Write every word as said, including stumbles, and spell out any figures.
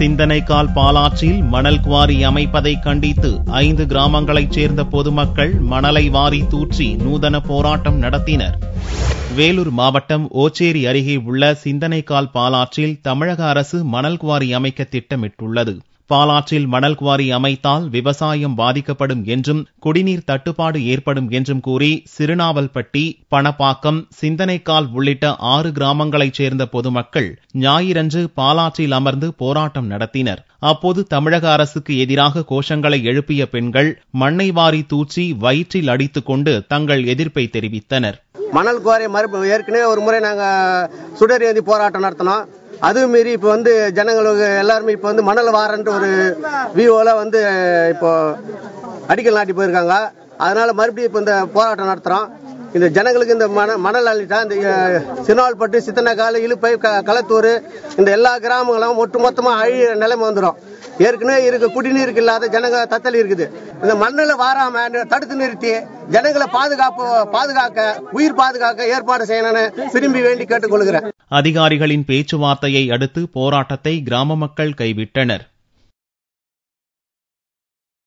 சிந்தனைக்கால் பாலாற்றில் மணல் குவாரி அமைப்பதை கண்டித்து ஐந்து கிராமங்களைச் சேர்ந்த பொதுமக்கள் மணலை வாரி தூற்றி நூதன போராட்டம் நடத்தினர். வேலூர் மாவட்டம் ஓச்சேரி அருகே உள்ள சிந்தனைக்கால் பாலாற்றில் தமிழக அரசு மணல் குவாரி அமைக்க திட்டமிட்டுள்ளது. பாலாற்றில் மணல் குவாரி அமைத்தால் விவசாயம் பாதிக்கப்படும் என்றும் குடிநீர் தட்டுப்பாடு ஏற்படும் என்றும் கூறி சிறுநாவல்பட்டி, பணப்பாக்கம், சிந்தனைக்கால் உள்ளிட்ட ஆறு கிராமங்களைச் சேர்ந்த பொதுமக்கள் ஞாயிறன்று பாலாற்றில் அமர்ந்து போராட்டம் நடத்தினர். அப்போது தமிழக அரசுக்கு எதிராக கோஷங்களை எழுப்பிய பெண்கள் மண்ணை வாரி தூற்றி வயிற்றில் அடித்துக் கொண்டு தங்கள் எதிர்ப்பை தெரிவித்தனர். மணல் குவாரி மறுப்பு ஏற்கனவே ஒரு முறை நாங்கள் சுடர் ஏந்தி போராட்டம் நடத்தினோம். அது மீறி இப்போ வந்து ஜனங்களுக்கு எல்லாருமே இப்போ வந்து மணல் வாரன்ற ஒரு விஓல வந்து இப்போ அடிக்கல் நாட்டி போயிருக்காங்க. அதனால மறுபடியும் இப்போ இந்த போராட்டம் நடத்துகிறோம். இந்த ஜனங்களுக்கு இந்த மண மணல் அள்ளிட்டா இந்த சிறுநாவல்பட்டு, சித்தனைக்கால், இழுப்பை, க களத்தூர் இந்த எல்லா கிராமங்களும் ஒட்டு மொத்தமாக அழிய நிலைமை வந்துடும். ஏற்கனவே இருக்க குடிநீருக்கு இல்லாத ஜனங்க தத்தளி இருக்குது. இந்த மண்ணில் வாராம தடுத்து நிறுத்தி ஜனங்களை பாதுகாப்பு பாதுகாக்க உயிர் பாதுகாக்க ஏற்பாடு செய்யணும்னு திரும்பி வேண்டி கேட்டுக்கொள்கிறேன். அதிகாரிகளின் பேச்சுவார்த்தையை அடுத்து போராட்டத்தை கிராம மக்கள் கைவிட்டனர்.